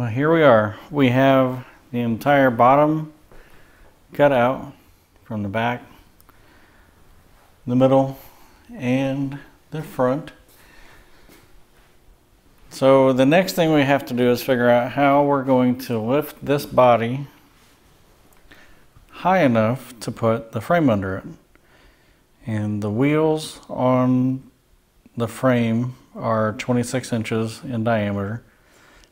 Well, here we are. We have the entire bottom cut out from the back, the middle, and the front. So the next thing we have to do is figure out how we're going to lift this body high enough to put the frame under it. And the wheels on the frame are 26 inches in diameter.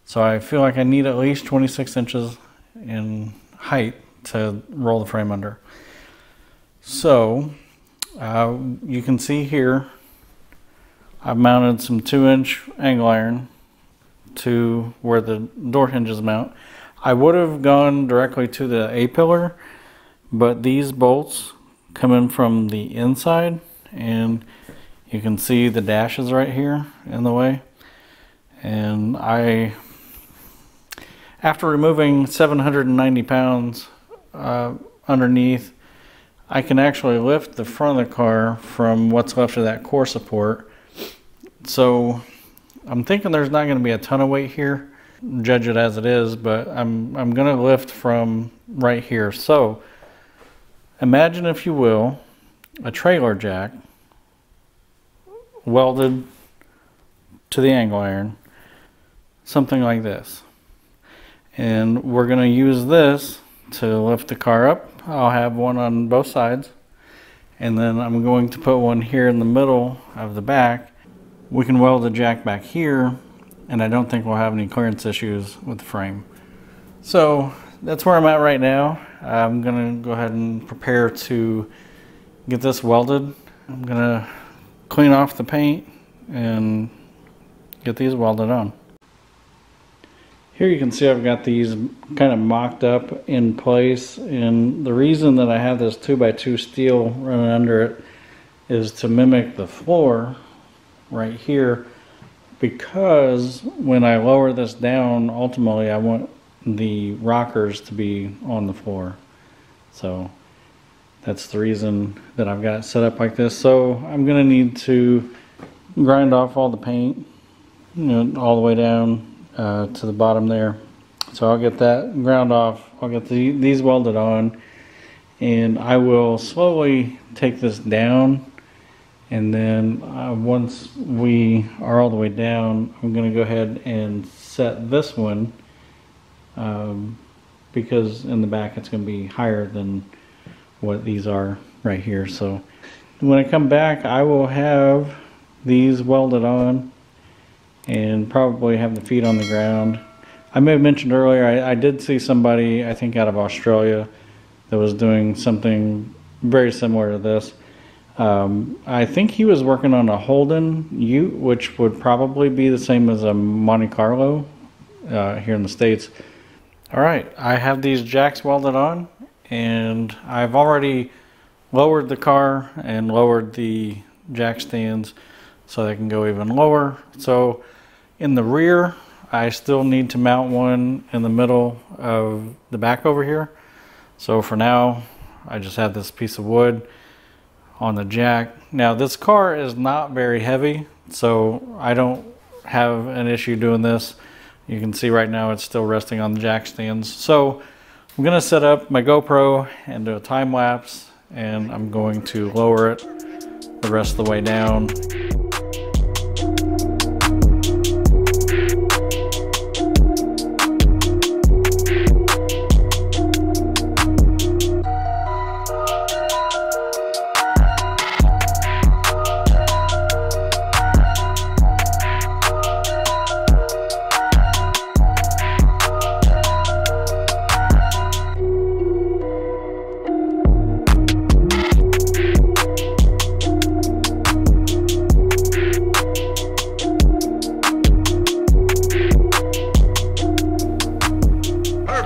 So I feel like I need at least 26 inches in height to roll the frame under. So you can see here, I've mounted some 2-inch angle iron to where the door hinges mount. I would have gone directly to the A-pillar, but these bolts come in from the inside, and you can see the dashes right here in the way. And after removing 790 pounds underneath, I can actually lift the front of the car from what's left of that core support. So I'm thinking there's not going to be a ton of weight here. Judge it as it is, but I'm going to lift from right here. So imagine, if you will, a trailer jack welded to the angle iron, something like this. And we're going to use this to lift the car up. I'll have one on both sides. And then I'm going to put one here in the middle of the back. We can weld the jack back here, and I don't think we'll have any clearance issues with the frame. So that's where I'm at right now. I'm going to go ahead and prepare to get this welded. I'm going to clean off the paint and get these welded on. Here you can see I've got these kind of mocked up in place, and the reason that I have this 2x2 steel running under it is to mimic the floor right here, because when I lower this down, ultimately I want the rockers to be on the floor. So that's the reason that I've got it set up like this. So I'm going to need to grind off all the paint, you know, all the way down to the bottom there. So I'll get that ground off, I'll get these welded on, and I will slowly take this down, and then once we are all the way down, I'm going to go ahead and set this one because in the back it's going to be higher than what these are right here. So when I come back, I will have these welded on and probably have the feet on the ground. I may have mentioned earlier, I did see somebody, I think out of Australia, that was doing something very similar to this. I think he was working on a Holden Ute, which would probably be the same as a Monte Carlo here in the States. All right, I have these jacks welded on, and I've already lowered the car and lowered the jack stands so they can go even lower. So in the rear, I still need to mount one in the middle of the back over here. So for now, I just have this piece of wood on the jack. Now this car is not very heavy, so I don't have an issue doing this. You can see right now it's still resting on the jack stands. So I'm gonna set up my GoPro and do a time lapse, and I'm going to lower it the rest of the way down.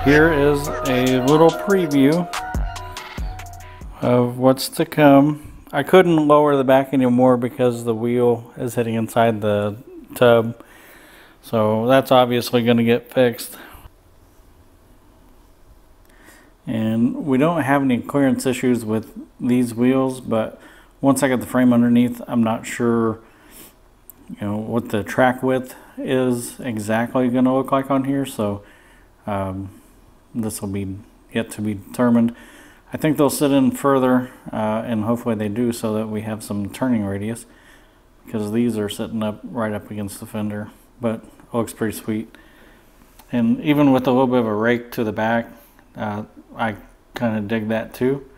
Here is a little preview of what's to come. I couldn't lower the back anymore because the wheel is hitting inside the tub. So that's obviously going to get fixed. And we don't have any clearance issues with these wheels, but once I get the frame underneath, I'm not sure, you know, what the track width is exactly going to look like on here. So This will be yet to be determined. I think they'll sit in further, and hopefully they do, so that we have some turning radius, because these are sitting up right up against the fender, but it looks pretty sweet. And even with a little bit of a rake to the back, I kind of dig that too.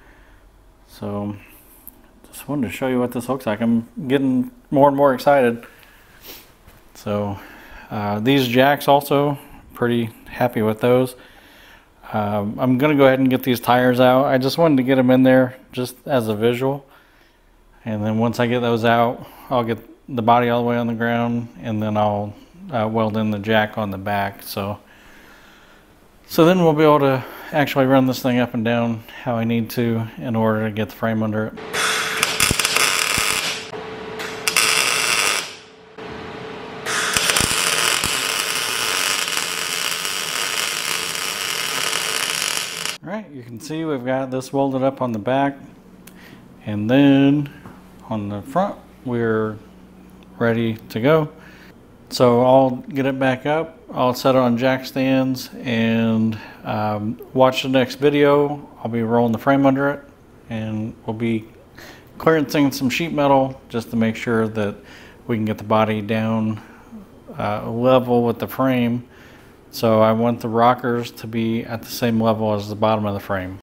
So just wanted to show you what this looks like. I'm getting more and more excited. So these jacks also, pretty happy with those. I'm gonna go ahead and get these tires out. I just wanted to get them in there just as a visual, and then once I get those out, I'll get the body all the way on the ground, and then I'll weld in the jack on the back, so then we'll be able to actually run this thing up and down how I need to in order to get the frame under it. Alright, you can see we've got this welded up on the back, and then on the front we're ready to go. So I'll get it back up, I'll set it on jack stands, and watch the next video. I'll be rolling the frame under it, and we'll be clearancing some sheet metal just to make sure that we can get the body down level with the frame. So I want the rockers to be at the same level as the bottom of the frame.